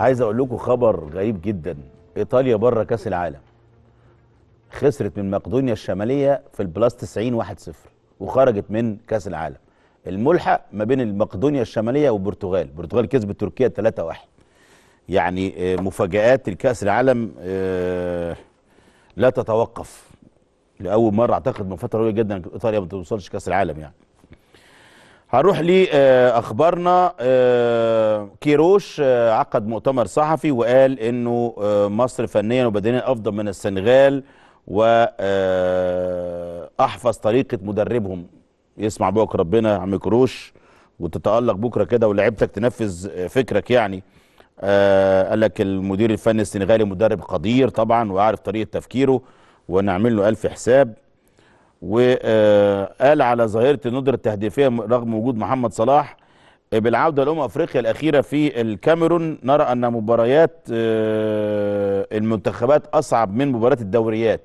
عايز اقول لكم خبر غريب جدا. ايطاليا بره كاس العالم، خسرت من مقدونيا الشماليه في البلاس 90 1-0 وخرجت من كاس العالم. الملحق ما بين مقدونيا الشماليه والبرتغال، البرتغال كسبت تركيا 3-1. يعني مفاجآت الكاس العالم لا تتوقف. لاول مره اعتقد من فتره قويه جدا ايطاليا ما توصلش كاس العالم. يعني هنروح لأخبارنا. كيروش عقد مؤتمر صحفي وقال إنه مصر فنيا وبدنيا أفضل من السنغال، وأحفظ طريقة مدربهم. يسمع بوك ربنا يا عم كيروش، وتتألق بكرة كده ولاعيبتك تنفذ فكرك. يعني قال لك المدير الفني السنغالي مدرب قدير طبعا، وأعرف طريقة تفكيره ونعمل له 1000 حساب. وقال على ظاهرة الندرة التهديفية رغم وجود محمد صلاح. بالعودة لأمم أفريقيا الأخيرة في الكاميرون، نرى أن مباريات المنتخبات أصعب من مباريات الدوريات.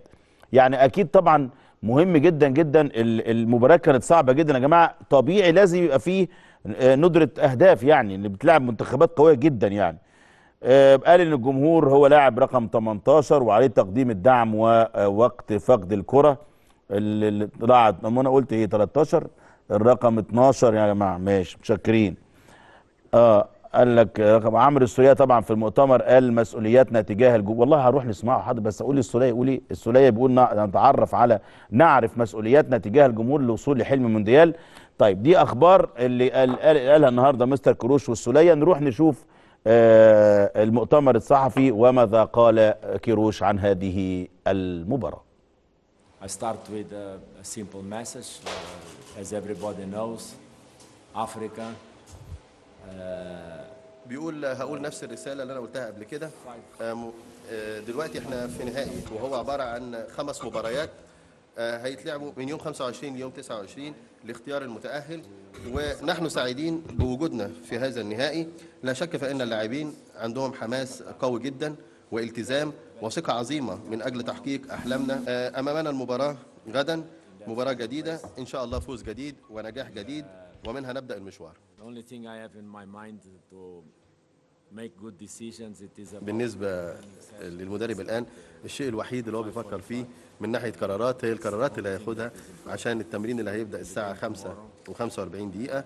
يعني أكيد طبعا مهم جدا جدا. المباراة كانت صعبة جدا يا جماعة، طبيعي لازم يبقى فيه ندرة أهداف، يعني اللي بتلعب منتخبات قوية جدا. يعني قال إن الجمهور هو لاعب رقم 18 وعليه تقديم الدعم ووقت فقد الكرة. اللي طلعت انا قلت ايه 13 الرقم 12 يا جماعه، ماشي متشكرين. قال لك رقم عمرو السوليه طبعا في المؤتمر قال مسؤولياتنا تجاه الجمهور. والله هروح نسمعه حد، بس اقول السوليه يقول ايه. السوليه بيقول نتعرف على نعرف مسؤولياتنا تجاه الجمهور للوصول لحلم المونديال. طيب دي اخبار اللي قالها النهارده مستر كيروش والسوليه. نروح نشوف المؤتمر الصحفي وماذا قال كيروش عن هذه المباراه. I start with a simple message. As everybody knows, Africa. هقول نفس الرسالة اللي أنا قلتها قبل كده. دلوقتي إحنا في نهائي، وهو عبارة عن 5 مباريات هيتلعبوا من يوم 25 ليوم 29 لاختيار المتأهل. ونحن سعيدين بوجودنا في هذا النهائي. لا شك فإن اللاعبين عندهم حماس قوي جدا والتزام وثقة عظيمة من أجل تحقيق أحلامنا. أمامنا المباراة غدا، مباراة جديدة إن شاء الله، فوز جديد ونجاح جديد، ومنها نبدأ المشوار. بالنسبة للمدرب الآن، الشيء الوحيد اللي هو بيفكر فيه من ناحية قرارات هي القرارات اللي هياخدها عشان التمرين اللي هيبدأ الساعة 5:45.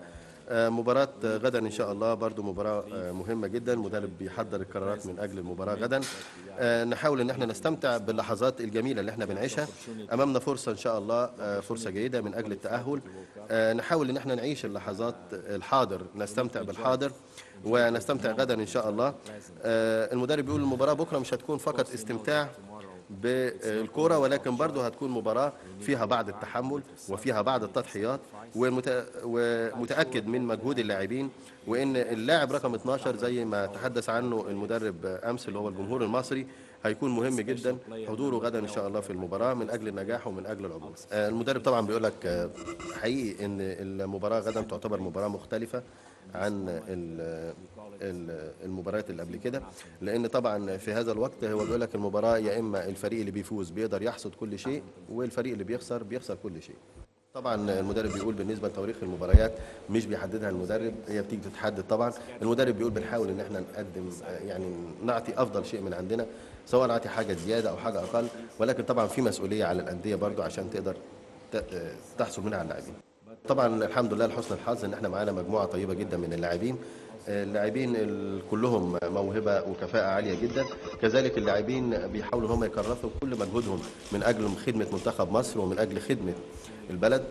مباراة غدا إن شاء الله برضو مباراة مهمة جدا. المدرب بيحضر القرارات من أجل المباراة غدا. نحاول إن احنا نستمتع باللحظات الجميلة اللي احنا بنعيشها. أمامنا فرصة إن شاء الله، فرصة جيدة من أجل التأهل. نحاول إن احنا نعيش اللحظات، الحاضر، نستمتع بالحاضر ونستمتع غدا إن شاء الله. المدرب بيقول المباراة بكرة مش هتكون فقط استمتاع بالكرة، ولكن برضو هتكون مباراة فيها بعض التحمل وفيها بعض التضحيات، ومتأكد من مجهود اللاعبين. وإن اللاعب رقم 12 زي ما تحدث عنه المدرب أمس اللي هو الجمهور المصري هيكون مهم جدا حضوره غدا إن شاء الله في المباراة من أجل النجاح ومن أجل العبور. المدرب طبعا بيقول لك حقيقي إن المباراة غدا تعتبر مباراة مختلفة عن المباريات اللي قبل كده، لان طبعا في هذا الوقت هو بيقول لك المباراه يا اما الفريق اللي بيفوز بيقدر يحصد كل شيء، والفريق اللي بيخسر كل شيء. طبعا المدرب بيقول بالنسبه لتواريخ المباريات مش بيحددها المدرب، هي بتيجي تتحدد طبعا. المدرب بيقول بنحاول ان احنا نقدم، يعني نعطي افضل شيء من عندنا، سواء نعطي حاجه زياده او حاجه اقل، ولكن طبعا في مسؤوليه على الانديه برضو عشان تقدر تحصل منها على اللاعبين. طبعا الحمد لله لحسن الحظ ان احنا معانا مجموعه طيبه جدا من اللاعبين كلهم موهبه وكفاءه عاليه جدا. كذلك اللاعبين بيحاولوا ان هم يكرسوا كل مجهودهم من اجل خدمه منتخب مصر ومن اجل خدمه البلد.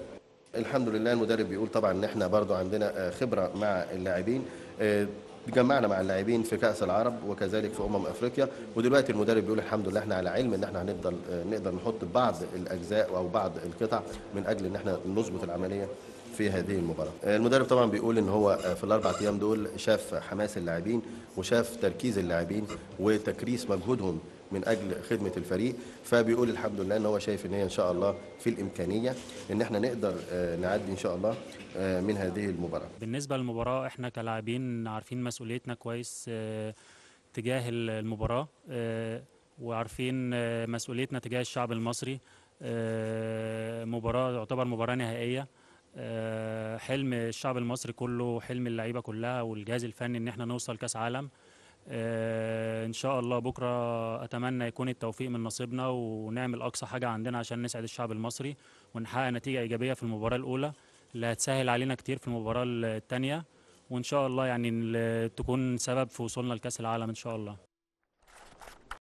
الحمد لله المدرب بيقول طبعا ان احنا برضو عندنا خبره مع اللاعبين، تجمعنا مع اللاعبين في كاس العرب وكذلك في افريقيا. ودلوقتي المدرب بيقول الحمد لله احنا على علم ان احنا هنفضل نقدر نحط بعض الاجزاء او بعض القطع من اجل ان احنا نظبط العمليه في هذه المباراة. المدرب طبعا بيقول ان هو في ال4 ايام دول شاف حماس اللاعبين وشاف تركيز اللاعبين وتكريس مجهودهم من اجل خدمة الفريق. فبيقول الحمد لله ان هو شايف ان هي ان شاء الله في الامكانية ان احنا نقدر نعدي ان شاء الله من هذه المباراة. بالنسبة للمباراة احنا كلاعبين عارفين مسؤوليتنا كويس تجاه المباراة، وعارفين مسؤوليتنا تجاه الشعب المصري. مباراة تعتبر مباراة نهائية، حلم الشعب المصري كله، حلم اللعيبه كلها والجهاز الفني ان احنا نوصل كاس عالم. إن شاء الله بكرة أتمنى يكون التوفيق من نصيبنا ونعمل أقصى حاجة عندنا عشان نسعد الشعب المصري ونحقق نتيجة إيجابية في المباراة الأولى اللي هتسهل علينا كتير في المباراة الثانية، وإن شاء الله يعني تكون سبب في وصولنا لكأس العالم إن شاء الله.